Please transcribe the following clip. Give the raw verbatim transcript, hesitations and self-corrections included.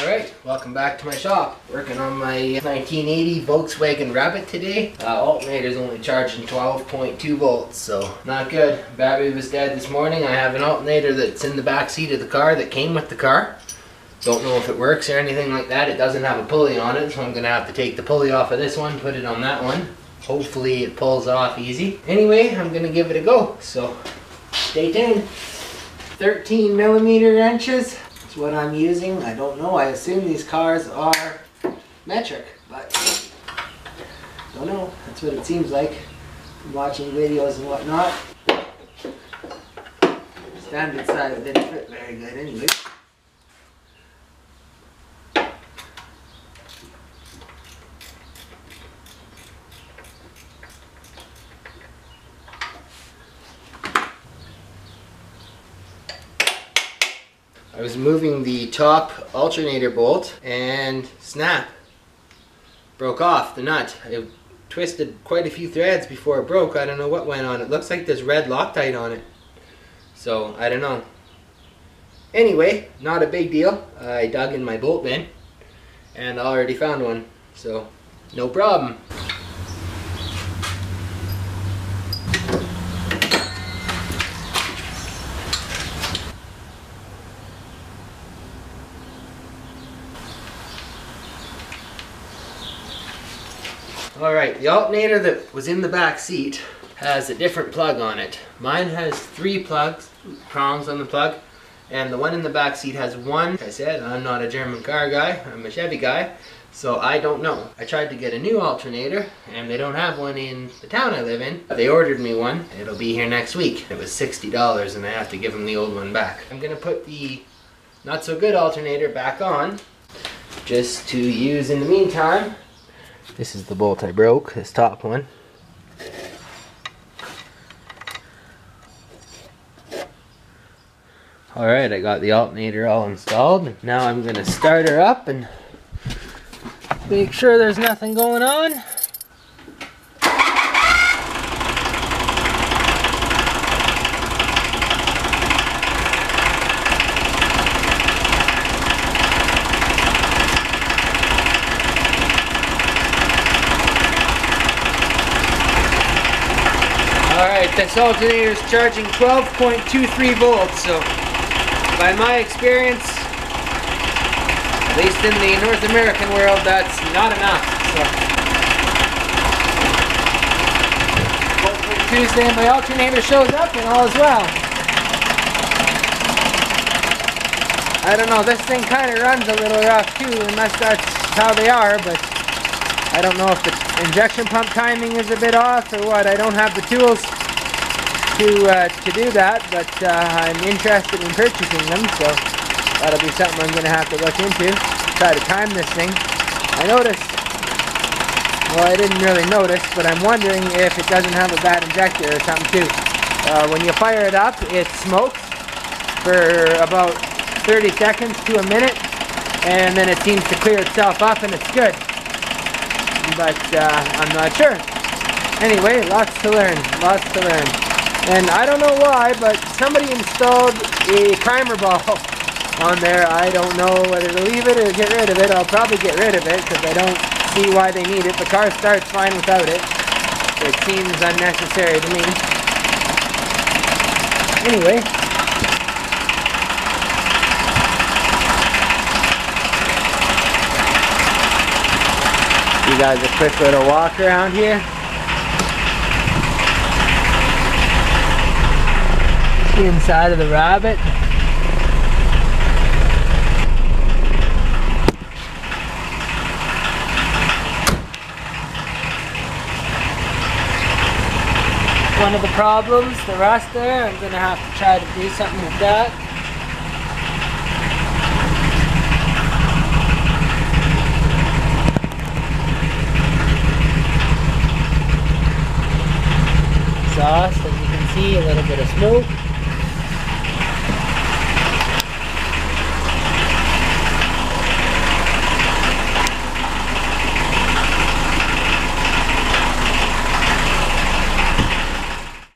Alright, welcome back to my shop. Working on my nineteen eighty Volkswagen Rabbit today. Uh, alternator's only charging twelve point two volts, so not good. Battery was dead this morning. I have an alternator that's in the back seat of the car that came with the car. Don't know if it works or anything like that. It doesn't have a pulley on it, so I'm going to have to take the pulley off of this one, put it on that one. Hopefully it pulls off easy. Anyway, I'm going to give it a go, so stay tuned. thirteen millimeter wrenches. What I'm using, I don't know. I assume these cars are metric, but don't know. That's what it seems like from watching videos and whatnot. Standard size didn't fit very good anyway. I was moving the top alternator bolt and snap, broke off the nut. It twisted quite a few threads before it broke. I don't know what went on. It looks like there's red Loctite on it. So I don't know. Anyway, not a big deal. I dug in my bolt bin and I already found one. So no problem. Alright, the alternator that was in the back seat has a different plug on it. Mine has three plugs, prongs on the plug, and the one in the back seat has one. Like I said, I'm not a German car guy, I'm a Chevy guy, so I don't know. I tried to get a new alternator, and they don't have one in the town I live in. They ordered me one, it'll be here next week. It was sixty dollars and I have to give them the old one back. I'm going to put the not so good alternator back on, just to use in the meantime. This is the bolt I broke, this top one. Alright, I got the alternator all installed. Now I'm going to start her up and make sure there's nothing going on. This alternator is charging twelve point two three volts, so by my experience, at least in the North American world, that's not enough. So hopefully Tuesday my alternator shows up and all is well. I don't know, this thing kind of runs a little rough too, unless that's how they are, but I don't know if the injection pump timing is a bit off or what. I don't have the tools to uh, to do that, but uh, I'm interested in purchasing them, so that'll be something I'm going to have to look into. Try to time this thing. I noticed, well, I didn't really notice, but I'm wondering if it doesn't have a bad injector or something too. Uh, when you fire it up, it smokes for about thirty seconds to a minute, and then it seems to clear itself up and it's good. But uh, I'm not sure. Anyway, lots to learn, lots to learn. And I don't know why, but somebody installed a primer ball on there. I don't know whether to leave it or get rid of it. I'll probably get rid of it because I don't see why they need it. The car starts fine without it. It seems unnecessary to me. Anyway. You guys a quick little walk around here. Inside of the Rabbit. One of the problems, the rust there, I'm going to have to try to do something with that. Exhaust, as you can see, a little bit of smoke.